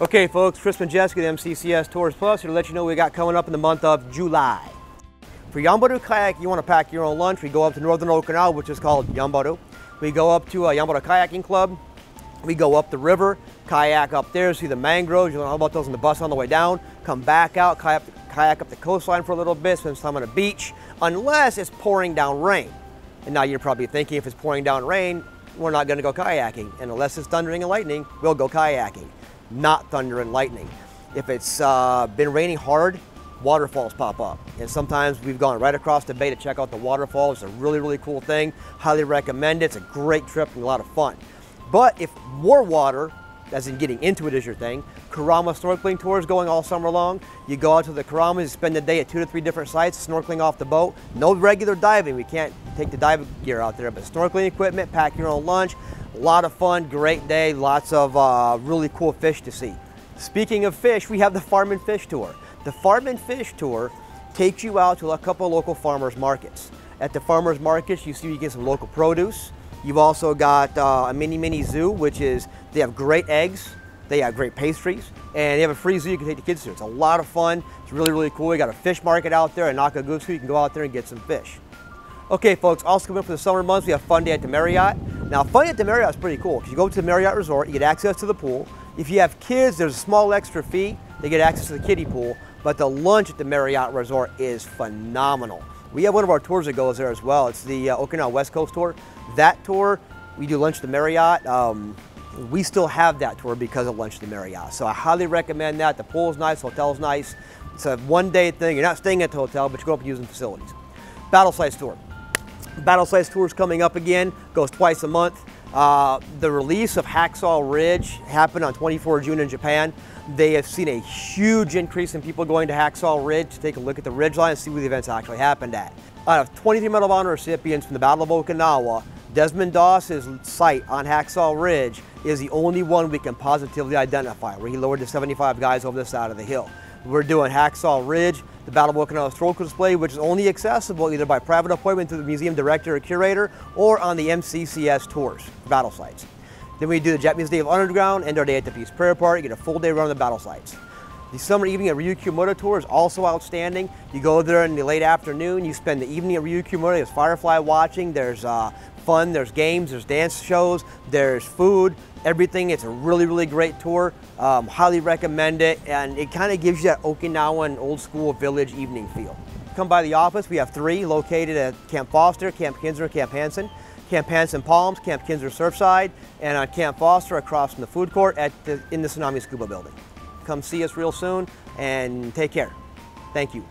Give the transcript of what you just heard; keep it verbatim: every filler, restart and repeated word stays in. Okay folks, Chris Majescu, the M C C S Tours Plus, here to let you know what we got coming up in the month of July. For Yambaru kayak, you want to pack your own lunch. We go up to northern Okinawa, which is called Yambaru. We go up to uh, Yambaru Kayaking Club. We go up the river, kayak up there, see the mangroves. You learn all about those on the bus on the way down. Come back out, kayak, kayak up the coastline for a little bit, spend some time on a beach, unless it's pouring down rain. And now you're probably thinking, if it's pouring down rain, we're not going to go kayaking. And unless it's thundering and lightning, we'll go kayaking. Not thunder and lightning. If it's uh, been raining hard, waterfalls pop up. And sometimes we've gone right across the bay to check out the waterfall. It's a really, really cool thing. Highly recommend it. It's a great trip and a lot of fun. But if more water, as in getting into it, is your thing, Karama snorkeling tours going all summer long. You go out to the Karamas, you spend the day at two to three different sites, snorkeling off the boat. No regular diving. We can't take the dive gear out there, but snorkeling equipment, pack your own lunch. A lot of fun, great day, lots of uh, really cool fish to see. Speaking of fish, we have the Farm and Fish Tour. The Farm and Fish Tour takes you out to a couple of local farmers markets. At the farmers markets, you see you get some local produce. You've also got uh, a mini, mini zoo, which is, they have great eggs, they have great pastries, and they have a free zoo you can take the kids to. It's a lot of fun. It's really, really cool. We got a fish market out there in Nakagusuku. You can go out there and get some fish. Okay, folks, also coming up for the summer months, we have Fun Day at the Marriott. Now, Fun Day at the Marriott is pretty cool. If you go to the Marriott Resort, you get access to the pool. If you have kids, there's a small extra fee. They get access to the kiddie pool, but the lunch at the Marriott Resort is phenomenal. We have one of our tours that goes there as well. It's the uh, Okinawa West Coast Tour. That tour, we do lunch at the Marriott. Um, we still have that tour because of lunch at the Marriott. So I highly recommend that. The pool's nice, hotel's nice. It's a one-day thing. You're not staying at the hotel, but you go up and using facilities. Battle Sites Tour. Battle Sites Tour is coming up again. Goes twice a month. Uh, the release of Hacksaw Ridge happened on the twenty-fourth of June in Japan. They have seen a huge increase in people going to Hacksaw Ridge to take a look at the ridgeline and see where the events actually happened at. Out of twenty-three Medal of Honor recipients from the Battle of Okinawa, Desmond Doss's site on Hacksaw Ridge is the only one we can positively identify, where he lowered the seventy-five guys over this side of the hill. We're doing Hacksaw Ridge, the Battle of Okinawa snorkel display, which is only accessible either by private appointment through the museum director or curator, or on the M C C S tours, battle sites. Then we do the Japanese Day of Underground, end our day at the Peace Prayer Park, get a full day run on the battle sites. The summer evening at Ryukyu Mota Tour is also outstanding. You go there in the late afternoon, you spend the evening at Ryukyu Mota, there's firefly watching, there's uh, fun, there's games, there's dance shows, there's food, everything. It's a really, really great tour. Um, highly recommend it, and it kind of gives you that Okinawan old school village evening feel. Come by the office, we have three located at Camp Foster, Camp Kinser, and Camp Hansen. Camp Hansen Palms, Camp Kinser Surfside, and on Camp Foster across from the food court at the, in the Tsunami Scuba building. Come see us real soon and take care. Thank you.